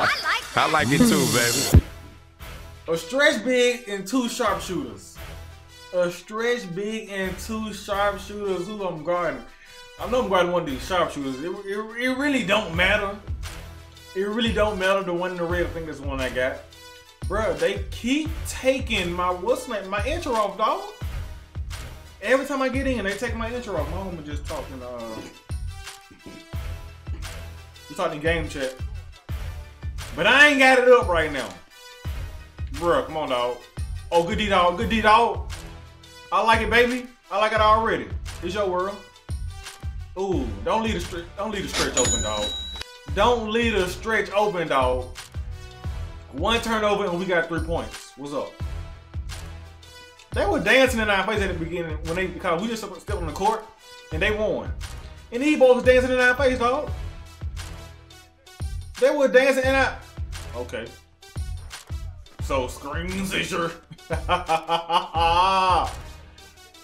I like it too, baby. A stretch big and two sharpshooters. A stretch big and two sharpshooters. Who I'm guarding? I know I'm guarding one of these sharpshooters. It really don't matter. It really don't matter. The one in the red, I think that's the one I got. Bruh, they keep taking my my intro off, dog. Every time I get in, they take my intro off. My homie just talking. We talking game chat, but I ain't got it up right now. Bruh, come on, dog. Oh, good D, dog. Good D, dog. I like it, baby. I like it already. It's your world. Ooh, don't leave the stretch open, dog. Don't leave the stretch open, dog. One turnover and we got 3 points. What's up? They were dancing in our face at the beginning when they because we just stepped on the court and they won. And these boys was dancing in our face, dog. They were dancing in our. Okay. So screens is your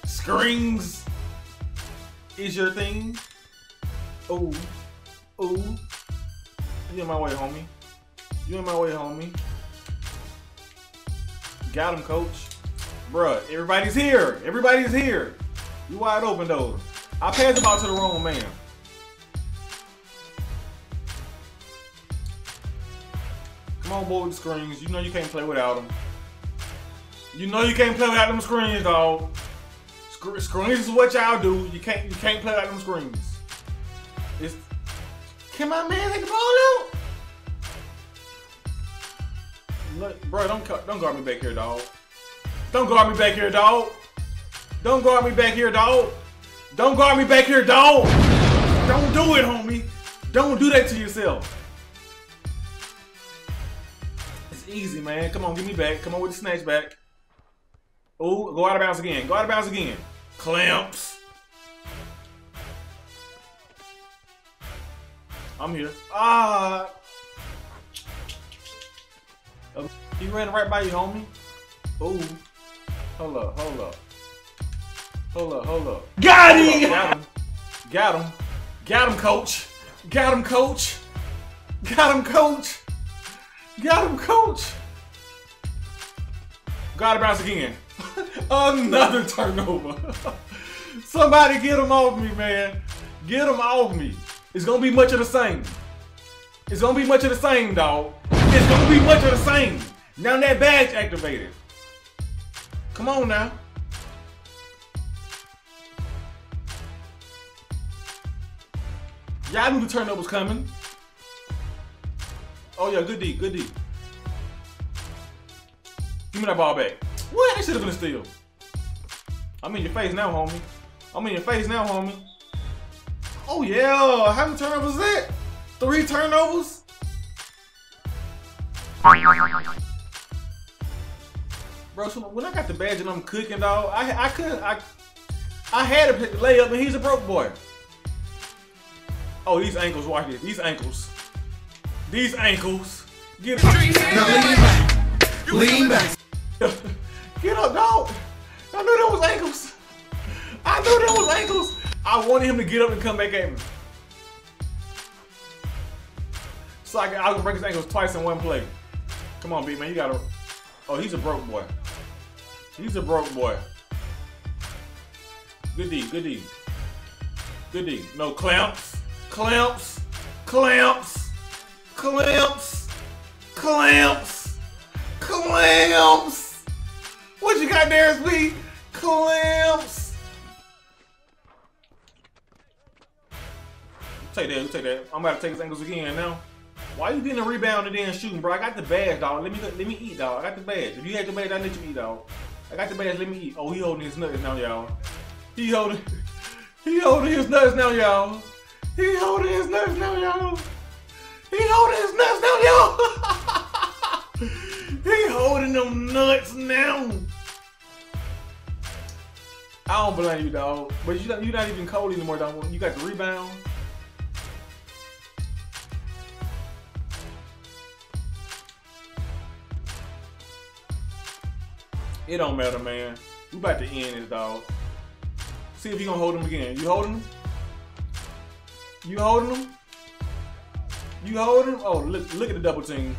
screens is your thing. Ooh, ooh, you in my way, homie. You in my way, homie. Got him, coach. Bruh, everybody's here. Everybody's here. You wide open though. I passed the ball to the wrong man. On board with screens, you know you can't play without them. You know you can't play without them screens, dog. Screens is what y'all do. You can't play without them screens. It's can my man take the ball out? Bro, don't guard me back here, dog. Don't guard me back here, dog. Don't guard me back here, dog. Don't guard me back here, dog. Don't do it, homie. Don't do that to yourself. Easy, man. Come on, give me back. Come on with the snatch back. Oh, go out of bounds again. Go out of bounds again. Clamps. I'm here. Ah. He ran right by you, homie. Oh. Hold up, hold up. Hold up, hold up. Got him! Got him. Got him. Got him, coach. Got him, coach. Got him, coach. Got him, coach. Got him bounce again. Another turnover. Somebody get him off me, man. Get him off me. It's gonna be much of the same. It's gonna be much of the same, dog. It's gonna be much of the same. Now that badge activated. Come on now. Y'all knew the turnover's coming. Oh yeah, good D, good D. Give me that ball back. What? That shit is gonna steal. I'm in your face now, homie. I'm in your face now, homie. Oh yeah, how many turnovers is that? 3 turnovers? Bro, so when I got the badge and I'm cooking, dog, I had to pick the layup and he's a broke boy. Oh, these ankles, watch this. These ankles. These ankles. Get up. Now lean back. Lean back. Get up, dog. I knew that was ankles. I knew that was ankles. I wanted him to get up and come back at me. So I could break his ankles twice in one play. Come on, B, man. You gotta. Oh, he's a broke boy. He's a broke boy. Good D. Good D. Good D. No, clamps. Clamps. Clamps. Clamps, clamps, clamps. What you got there, SB? Clamps. Take that, take that. I'm about to take his ankles again now. Why you getting a rebound and then shooting, bro? I got the badge, dog. Let me eat, dog. I got the badge. If you had your badge, I'd let you eat, dog. I got the badge. Let me eat. Oh, he holding his nuts now, y'all. He holding his nuts now, y'all. He holding his nuts now, y'all. He holding his nuts now, yo! He holding them nuts now. I don't blame you, dog. But you're not even cold anymore, dog. You got the rebound. It don't matter, man. We about to end this, dog. See if you gonna hold him again. You holding him? You holding him? You hold him. Oh, look at the double team.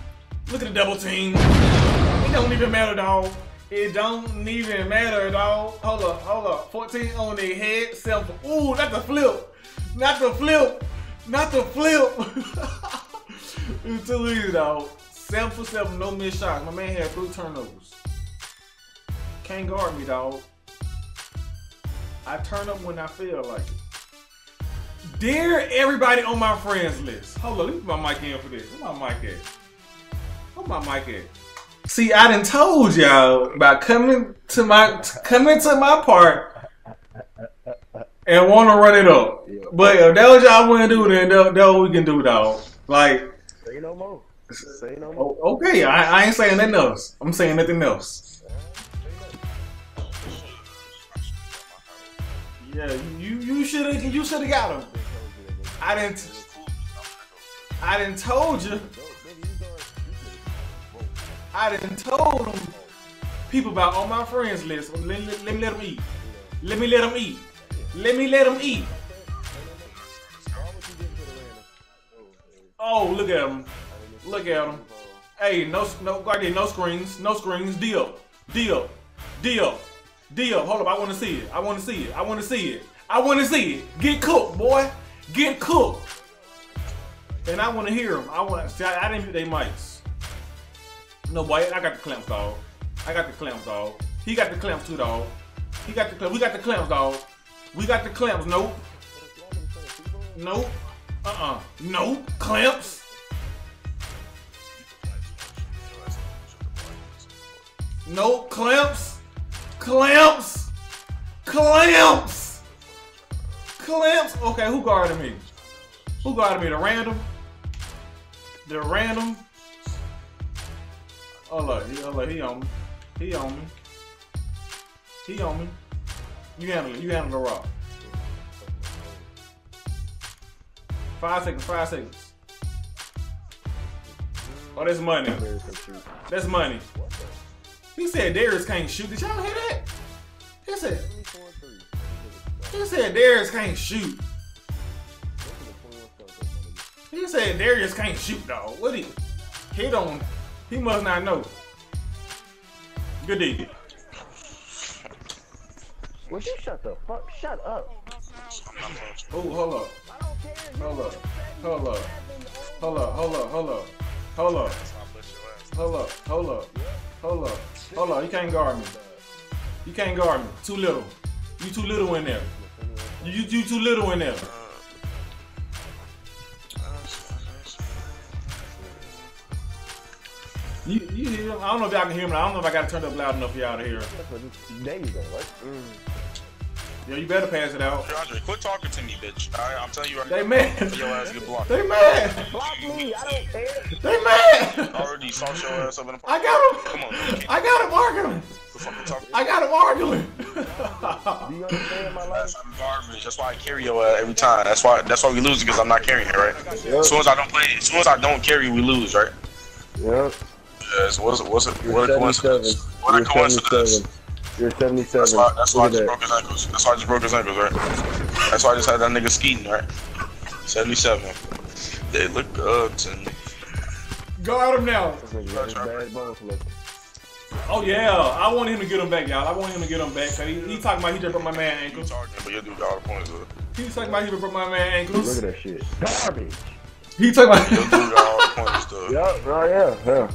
Look at the double team. It don't even matter, dog. It don't even matter, dog. Hold up, hold up. 14 on their head. Self. Ooh, not the flip. Not the flip. Not the flip. It was too easy, dog. 7 for 7, no missed shots. My man had 3 turnovers. Can't guard me, dog. I turn up when I feel like it. Dear everybody on my friends list. Hold on, let me put my mic in for this. Where my mic at? Where my mic at? See, I done told y'all about coming to my park and want to run it up. Yeah. But if that was y'all want to do, then that what we can do, dog. Like, say no more. Say no more. Okay, I ain't saying nothing else. I'm saying nothing else. Yeah, you should have got him. I didn't told you. I didn't told them people about on my friends list. Let me let them eat. Let me let them eat. Let me let them eat. Oh, look at him. Look at him. Hey, no screens. No screens. Deal. Deal. Deal. Deal, hold up, I want to see it. I want to see it. I want to see it. I want to see it. Get cooked, boy. Get cooked. And I want to hear them. See, I didn't hit their mics. No, boy, I got the clamps, dog. I got the clamps, dog. He got the clamps, too, dog. He got the clamps. We got the clamps, dog. We got the clamps. Nope. Nope. Uh-uh. Nope. Clamps. Nope. Clamps. Clamps! Clamps! Clamps! Okay, who guarded me? Who guarded me? The random? The random? Oh look, he on me. He on me. He on me. You handle the rock. 5 seconds. Oh, that's money. That's money. He said Darius can't shoot. Did y'all hear that? He said Darius can't shoot. He said Darius can't shoot, dog. What he? He must not know. Good deed. Well, you shut the fuck. Shut up. Oh, hold up. Hold up. Hold up. Hold up. Hold up. Hold up. Hold up. Hold up. Hold up. Hold up. Hold up. You can't guard me. You can't guard me. Too little. You too little in there. You too little in there. You hear him? I don't know if y'all can hear me. I don't know if I got it turned up loud enough for y'all to hear. There you go, right? Yeah, you better pass it out. Andre, quit talking to me, bitch. Alright, I'm telling you right now. They mad. Your ass get blocked. They mad. Block me. I don't care. They mad. Already sauce your ass up in the park. I got him. Come on. I got him arguing. I got him arguing. Do you understand my life? I'm garbage. That's why I carry your ass every time. That's why we lose, because I'm not carrying it, right? Yep. As soon as I don't play, as soon as I don't carry, we lose, right? Yep. Yeah. So what a coincidence. What a coincidence. You're 77. That's why I just broke his ankles. That's why I just broke his ankles, right? That's why I just had that nigga skeeting, right? 77. They look good to me. Go at him now. Oh, yeah. I want him to get him back, y'all. I want him to get him back. He talking about he just broke my man ankles. He talking about he just broke my man ankles. Look at that shit. Garbage. He talking about he just broke all the points, though. Yup, right, yeah.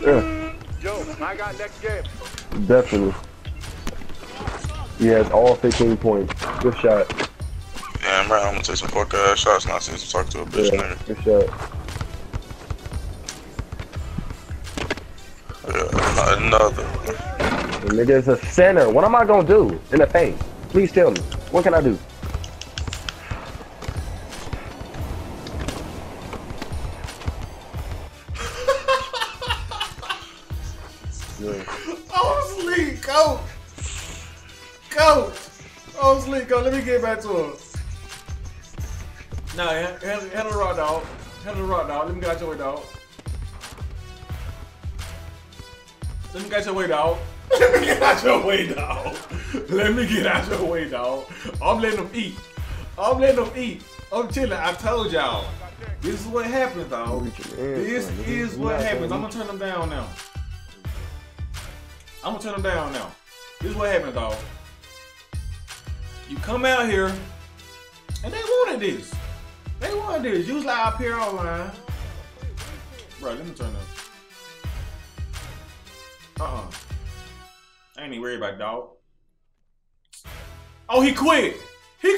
Yeah. Yo, I got next game. Definitely. He has all 15 points. Good shot. Damn right, I'm gonna take some fuck ass shots and I see some talk to a bitch nigga. Good shot. Yeah, another. The nigga's a center. What am I gonna do in the paint? Please tell me. What can I do? Let me get back to him. Nah, handle the rock, dog. Handle the rock, dog. Let me get out your way, dog. Let me get out your way, dog. Let me get out your way, dog. Let me get out your way, dog. I'm letting them eat. I'm letting them eat. I'm chilling. I told y'all. This is what happens, though. This is what happens. I'm gonna turn them down now. This is what happens, though. You come out here, and they wanted this. Usually I appear online. Bro, let me turn them. I ain't even worried about it, dog. Oh, he quit. He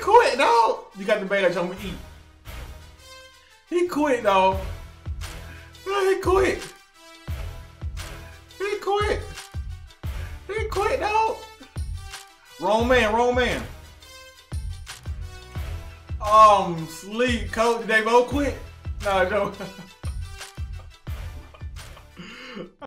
quit, dog. You got the bait that jump to eat. He quit, dog. He quit, dog. Wrong man. Sleep, coach. They both quit. No, don't.